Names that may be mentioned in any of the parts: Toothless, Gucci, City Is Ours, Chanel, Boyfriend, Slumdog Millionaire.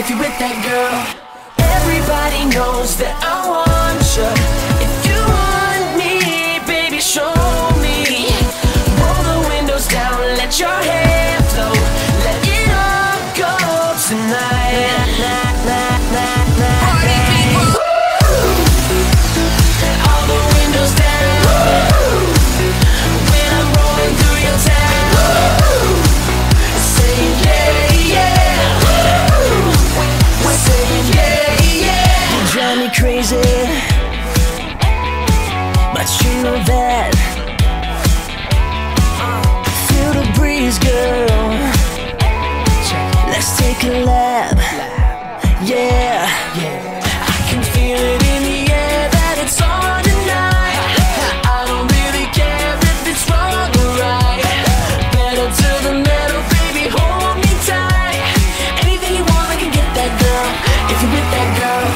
If you're with that girl, everybody knows that I want you. If you want me, baby, show me. Roll the windows down, let your hair flow. Let it all go tonight. Party people, all the windows down. When I'm rolling through your town, say yeah. Crazy, but you know that. Feel the breeze, girl. Let's take a lap. Yeah, I can feel it in the air that it's on tonight. I don't really care if it's wrong or right. Better to the metal, baby, hold me tight. Anything you want, I can get that girl. If you're with that girl.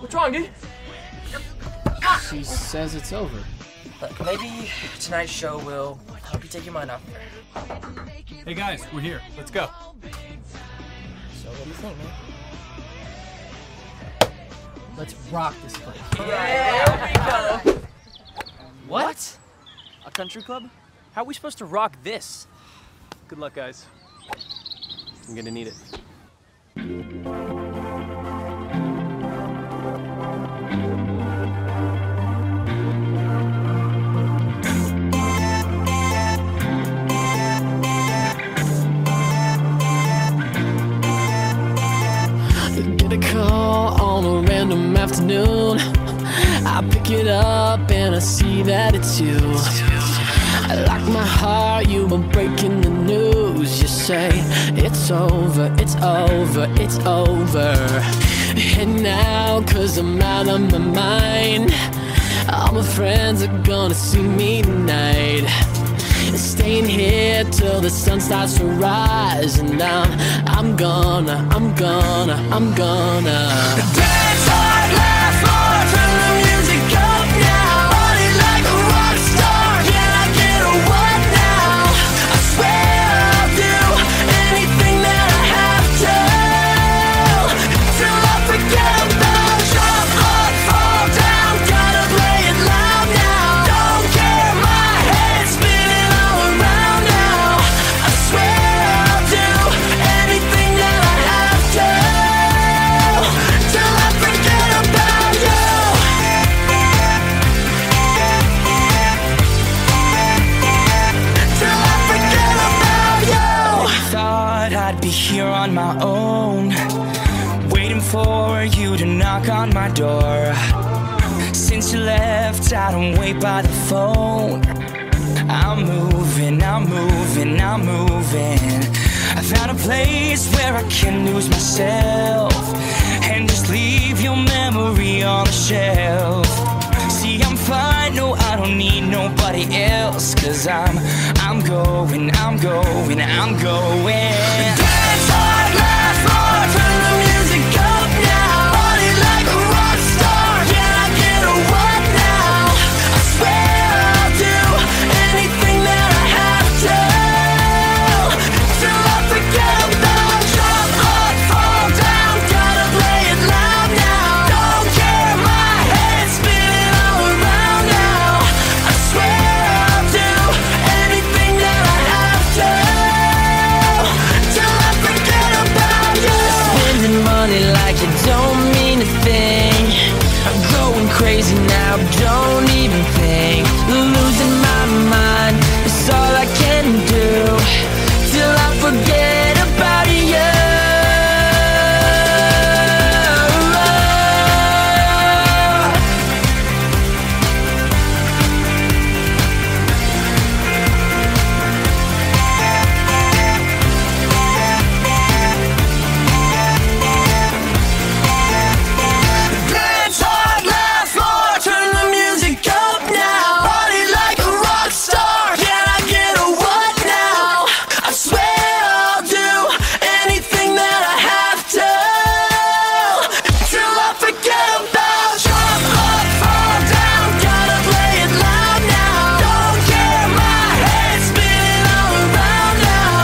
What's wrong, dude? She says it's over. Look, maybe tonight's show will help you take your mind off her. Hey guys, we're here. Let's go. So what do you think, man? Let's rock this place. Yeah, there we go. What? A country club? How are we supposed to rock this? Good luck, guys. I'm gonna need it. Afternoon, I pick it up and I see that it's you. Like my heart, you were breaking the news. You say it's over, it's over, it's over. And now, cause I'm out of my mind, all my friends are gonna see me tonight. Staying here till the sun starts to rise, and now I'm gonna dance hard, laugh hard, turn the music up. Don't you left, I don't wait by the phone. I'm moving, I'm moving, I'm moving. I found a place where I can lose myself and just leave your memory on the shelf. See, I'm fine, no, I don't need nobody else, 'cause I'm going, I'm going, I'm going. Dance hard, laugh hard, turn the music up now. Party like a rock star, can I get a what now? I swear I'll do anything that I have to, till I forget about my job. Hard, fall down, gotta play it loud now. Don't care, my head's spinning all around now. I swear I'll do anything that I have to, till I forget about you. Spending money like you don't mean a thing. I'm going crazy now, don't even think. Losing my mind, it's all I can do, till I forget about you. Dance hard, laugh hard, turn the music up now. Party like a rock star, can I get a what now? I swear I'll do anything that I have to, till I forget about you. Hard, fall down, gotta play it loud now. Don't care, my head's spinning all around now.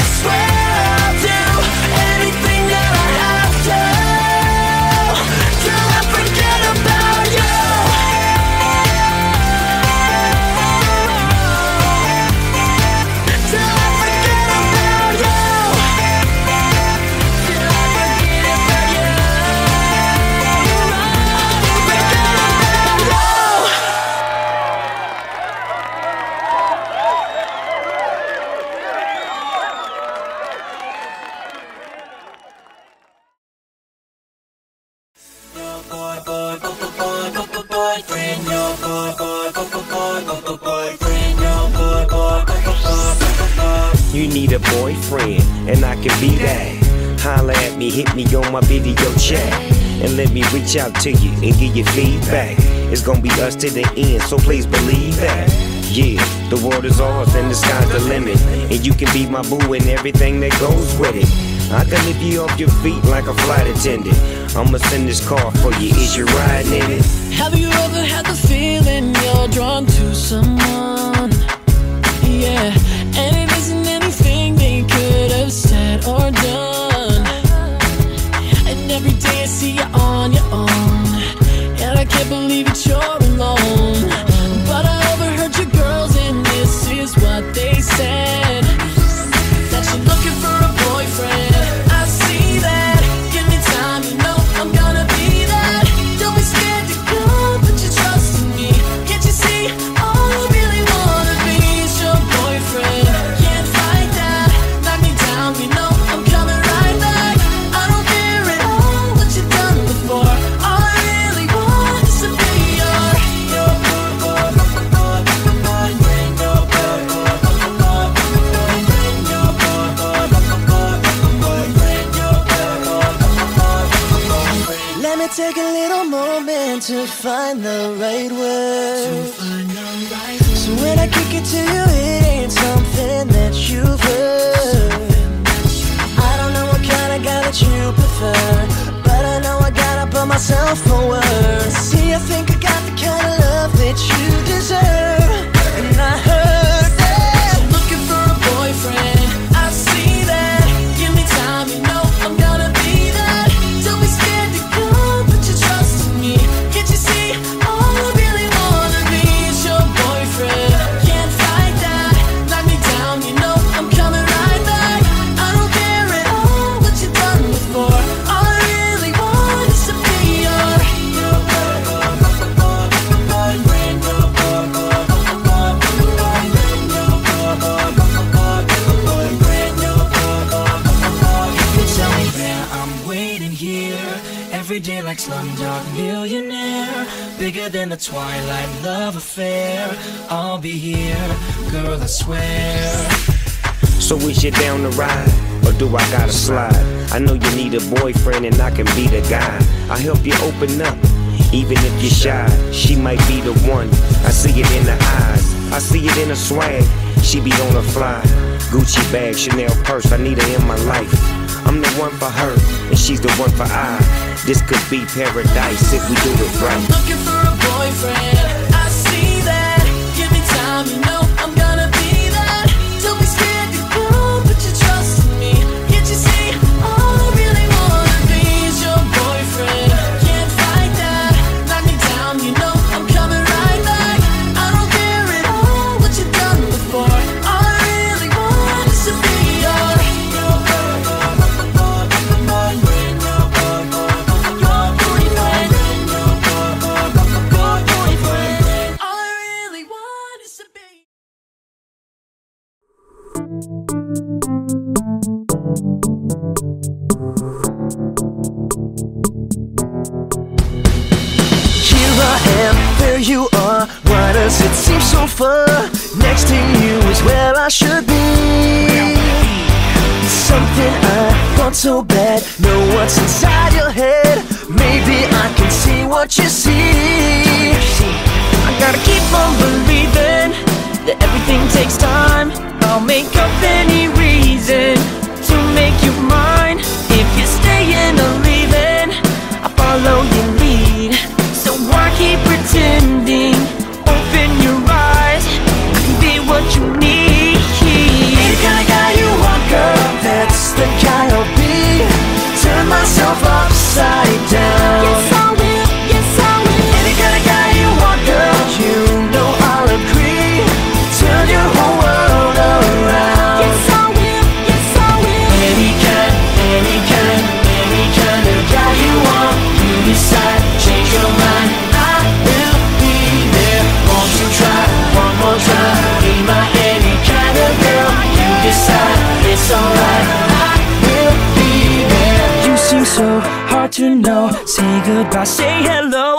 I swear I'll do anything that I have to, till I forget about you, till I forget about you, till I forget about you, till I forget about you. Boyfriend, your boyfriend, your boy. You need a boyfriend, and I can be that. Holla at me, hit me on my video chat, and let me reach out to you and give you feedback. It's gonna be us to the end, so please believe that. Yeah, the world is ours and the sky's the limit, and you can be my boo and everything that goes with it. I can lift you off your feet like a flight attendant. I'ma send this car for you, is you riding in it? Have you ever had the feeling you're drawn to someone? Yeah, and it isn't anything they could have said or done. And every day I see you on your own, and I can't believe that you're alone. But I overheard your girls, and this is what they said, that you're looking for a boyfriend. I see that, give me time, you know I'm gonna be that. Don't be scared to go, but you trust in me. Can't you see, all I really wanna be is your boyfriend. Can't fight that, knock me down, you know I'm coming right back. I don't care at all what you've done before, all I really want is to be your boyfriend, your boyfriend, your boyfriend, your boyfriend. Let me take a little moment to find the right word. So when I kick it to you, it ain't something that you've heard. I don't know what kind of guy that you prefer, but I know I gotta put myself on words. See, I think I got the kind of love that you deserve, and I heard that. I'm looking for a boyfriend, I see that. Give me time, you know I'm gonna be that. Don't be scared to go, but you trust in me. Can't you see, all I really wanna be is your boyfriend. Can't fight that. than a twilight love affair. I'll be here, girl, I swear. So is you down the ride, or do I gotta slide? I know you need a boyfriend and I can be the guy. I'll help you open up, even if you're shy. She might be the one, I see it in her eyes. I see it in her swag, she be on a fly. Gucci bag, Chanel purse, I need her in my life. I'm the one for her, and she's the one for I. This could be paradise if we do it right. I'm looking for a boyfriend, I see that. Give me time, you know I'm gonna be that. Don't be scared to go, put your trust in me. Can't you see, all I really wanna be is your boyfriend. Can't fight that, knock me down, you know I'm coming right back. I don't care at all what you've done before. All I really want is to be your boyfriend. All I really want is to be. Here I am, there you are. Why does it seem so far? Next to you is where I should be. Something I want so bad. Know what's inside your head. Maybe I can see what you see. I gotta keep on believing that everything takes time. I'll make up any reason to make you mine. If you're staying or leaving, I follow your lead. So why keep pretending? Open your eyes, I can be what you need. Ain't the kind of guy you want, girl, that's the guy I'll be. Turn myself upside down. Yes, I will, yes, I will. Ain't the kind of guy you want, girl, you know I'll agree. Turn your whole world around. Yes, I will, yes, I will. Any kind of guy you want, you decide, change your mind. I will be there. Won't you try, one more try? Be my any kind of girl, you decide, it's alright. I will be there. You seem so hard to know. Say goodbye, say hello.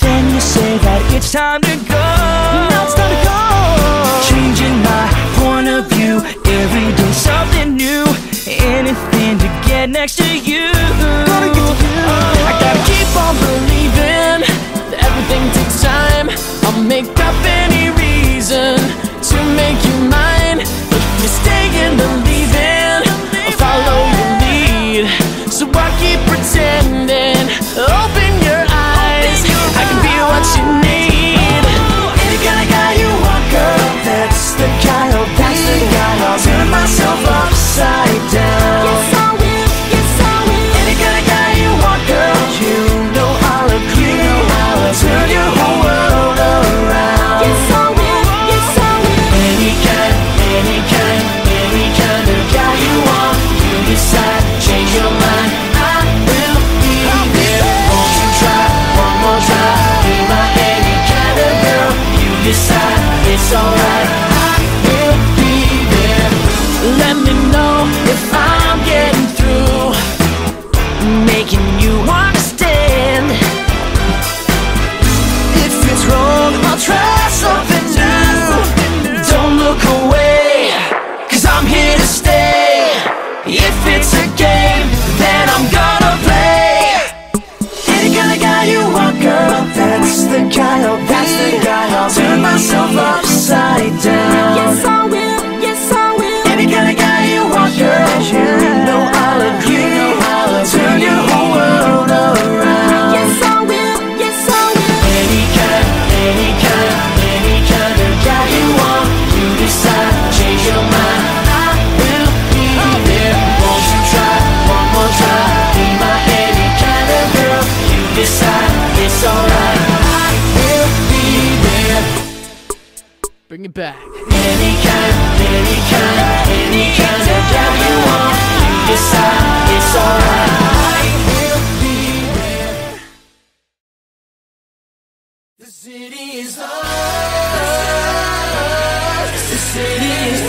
Then you say that it's time to go. Now it's time to go. Changing my point of view. Every day something new. Anything to get next to you. Gotta get to you. I gotta keep on believing that everything takes time. I'll make up any reason to make you mine. If you're staying or leaving, I'll follow your lead. So I keep pretending. Open your eyes, I can be what you need. Any kind of guy you want, girl, that's the guy I'll be. I'll turn myself upside down. Yes, I will, yes, I will. Any kind of guy you want, girl, you know I'll agree. I'll turn your whole world around. Yes, I will, yes, I will. Any kind of guy you want, you decide, change your mind. I will be there. Won't you try, one more try? Be my any kind of girl, you decide, it's alright. I will be there. Let me know if I'm getting through, making you understand. If it's wrong, I'll try something new. Don't look away, cause I'm here to stay. If it's a game, then I'm gonna play. Any kind of guy you want, girl, that's the guy I'll be. Turn myself upside down. Yes, I will, yes, I will. Any kind of guy you want, girl, you know I'll agree. Turn your whole world around. Yes, I will, yes, I will. Any kind of guy you want, you decide, change your mind. I will be there. Won't you try, one more try? Be my any kind of girl, you decide, it's alright. I will be there. Bring it back. Any kind of guy you want, you decide, it's alright. I will be there. The city is ours. The city is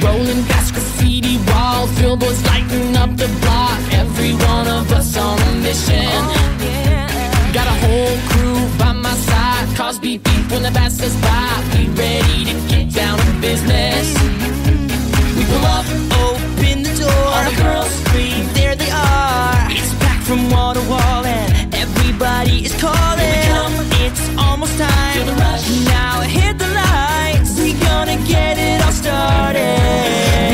ours. Rolling past graffiti walls, billboards is lighting up the block. Every one of us on a mission. Got a whole crew by my side. Cars beep beep when the bus says by. We ready to get down to business. We pull up, open the door. All the girls scream, there they are. It's packed from wall to wall and everybody is calling. Here we come, it's almost time. Feel the rush. Now hit the lights. We gonna get it all started.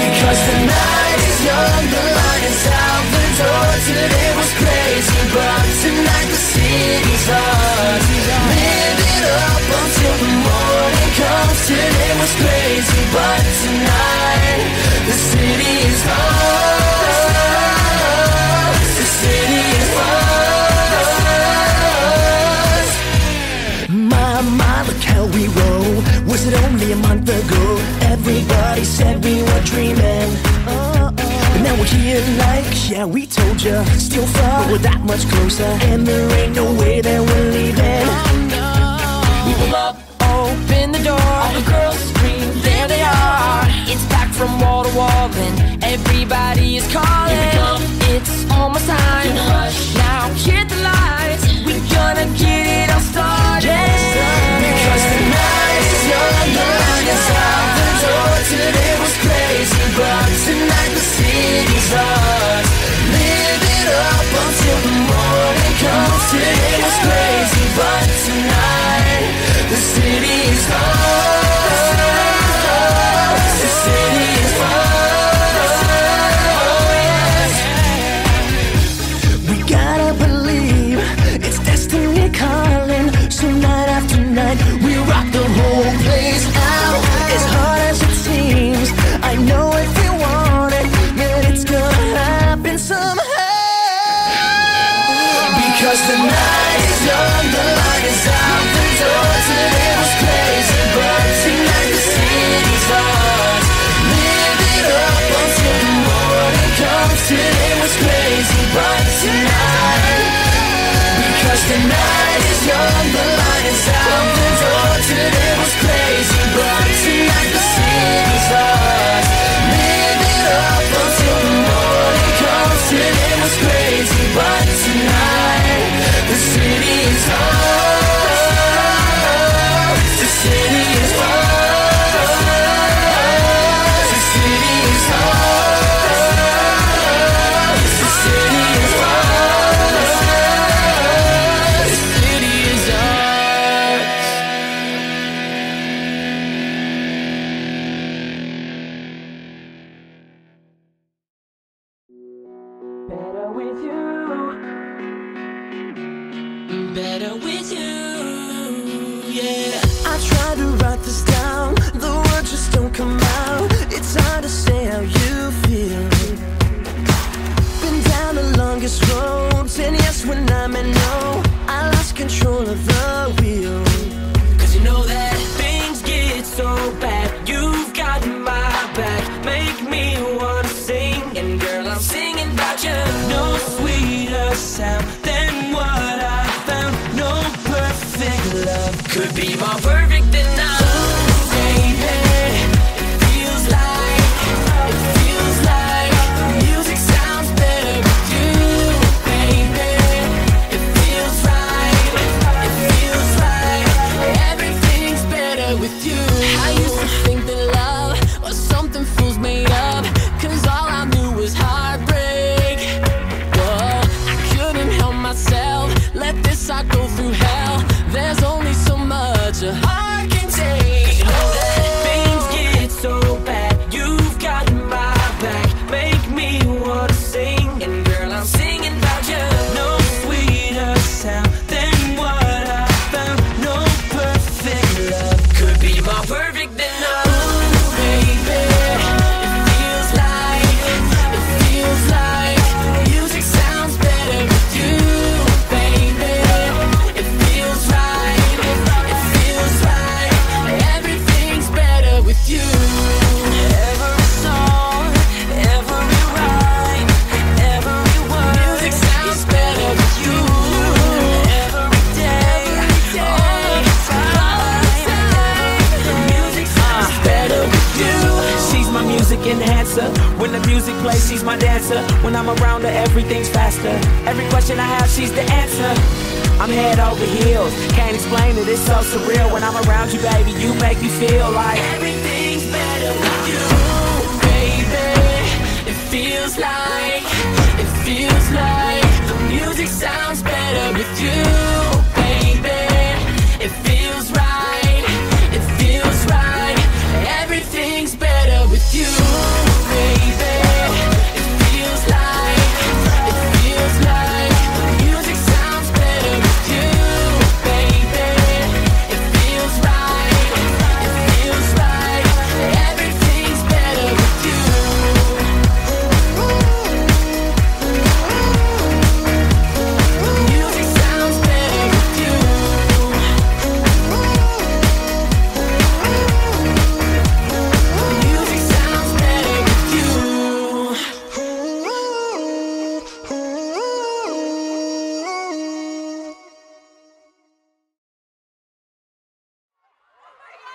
Because the night is young, the light is out the door. Today was crazy, but tonight the city's ours. Live it up until the morning comes. Today was crazy, but tonight the city is ours. The city is ours. My, my, look how we roll. Was it only a month ago? Everybody said we were dreaming, but now we're here like, yeah, we told ya. Still far, but we're that much closer, and there ain't no way that we're leaving. No. We pull up, open the door. All the girls scream, there they are. It's back from wall to wall, and everybody is calling. Here we come, it's almost time. Feel the rush. Now hit the lights. We're gonna get it all started. Because the night is young, the light is out. Today was crazy, but tonight the city's ours. Live it up until the morning comes. Today was crazy, but tonight the city is ours. The city is ours. We gotta believe it's destiny calling. So night after night, we rock the whole place out. It's hard as it seems, I know if you want it, that it's gonna happen somehow. Because the night is young, the light is out the door. Today was crazy, but tonight the city's ours. Live it up until the morning comes. Today was crazy, but tonight. Because the night is young, the light is out the door. Today was crazy, but tonight the city's ours. Live it up until the morning comes. Today was crazy, but tonight the city is ours. The city is ours. The city is ours. The city is ours. music plays, she's my dancer. When I'm around her, everything's faster. Every question I have, she's the answer. I'm head over heels, can't explain it, it's so surreal. When I'm around you, baby, you make me feel like everything's better with you, baby. It feels like the music sounds better with you, baby. It feels right, it feels right. Everything's better with you.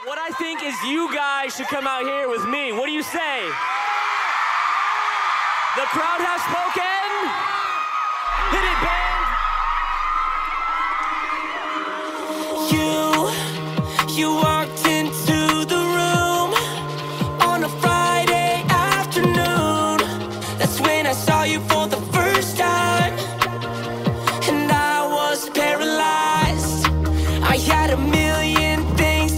What I think is you guys should come out here with me. What do you say? The crowd has spoken. Hit it, band. You walked into the room on a Friday afternoon. That's when I saw you for the first time, and I was paralyzed. I had a million things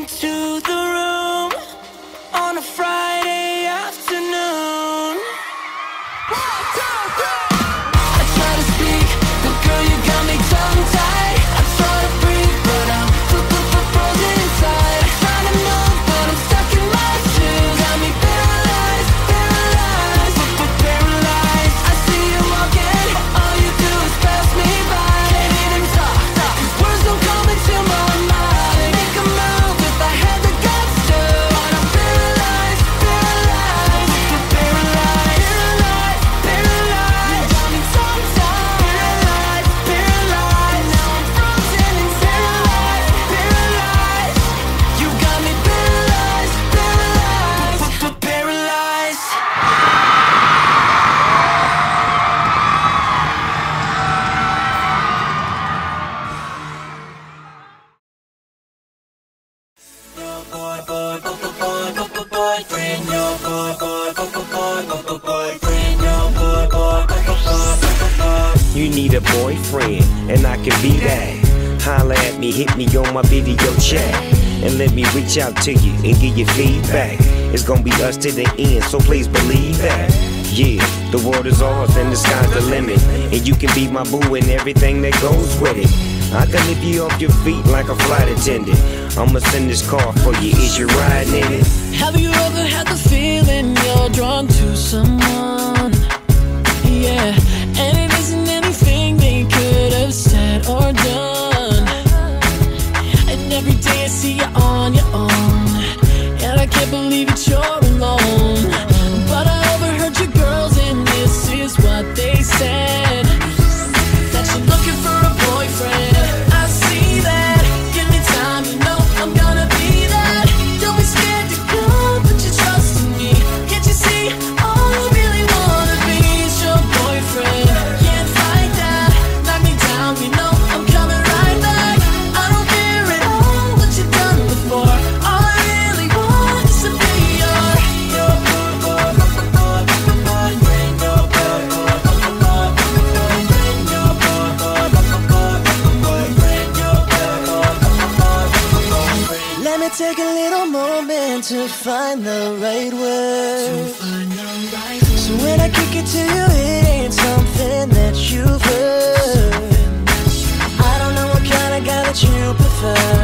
into the room on a Friday afternoon. 1, 2, 3. I try to speak, but girl, you got me tongue-tied. I try to breathe, but I'm frozen inside. I try to move, but I'm stuck in my shoes. Got me paralyzed, paralyzed, paralyzed. I see you walking, all you do is pass me by. Can't even talk, 'cause words don't come into my mind. Boyfriend, your boyfriend, your boy. You need a boyfriend, and I can be that. Holla at me, hit me on my video chat, and let me reach out to you and give you feedback. It's gonna be us to the end, so please believe that. Yeah, the world is ours and the sky's the limit, and you can be my boo and everything that goes with it. I can lift you off your feet like a flight attendant. I'ma send this car for you. Is you riding in it? Have you ever had the feeling you're drawn to someone? Yeah, and it isn't anything they could have said or done. And every day I see you on your own, and I can't believe that you're alone. But I overheard your girls, and this is what they said, that you're looking for a boyfriend. I see that. Give me time, you know I'm gonna be that. Don't be scared to go, but you trust in me. Can't you see? All I really wanna be is your boyfriend. Can't fight that. Knock me down, you know I'm coming right back. I don't care at all what you've done before. All I really want is to be your boyfriend. Let me take a little moment to find the right word. So when I kick it to you, it ain't something that you've heard. I don't know what kind of guy that you prefer,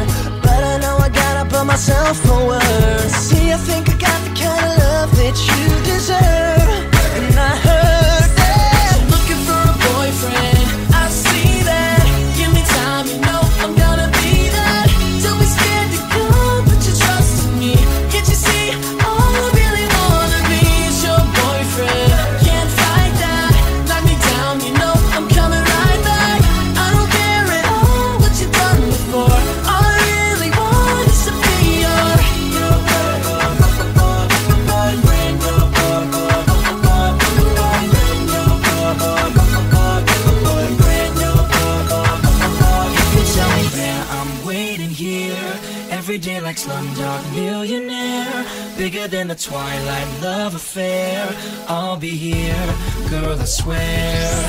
but I know I gotta put myself for words. See, I think I got the kind of love that you deserve, and I heard that you're looking for a boyfriend. I see that. Give me time, you know I'm gonna be that. Don't be scared to go, but you trust in me. Can't you see? All I really wanna be is your boyfriend. Can't fight that. Knock me down, you know I'm coming right back. I don't care at all what you've done before. All I really want is to be your boyfriend. If you tell me where, I'm waiting here. Every day like Slumdog Millionaire, bigger than the Twilight love affair. I'll be here, girl, I swear.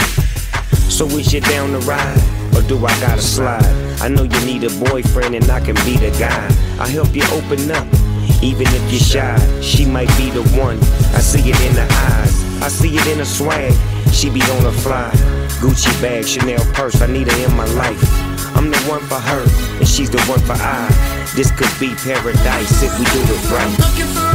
So is you down the ride, or do I gotta slide? I know you need a boyfriend and I can be the guy. I help you open up, even if you're shy. She might be the one. I see it in her eyes, I see it in her swag. She be on a fly, Gucci bag, Chanel purse. I need her in my life. I'm the one for her, and she's the one for I. This could be paradise if we do it right.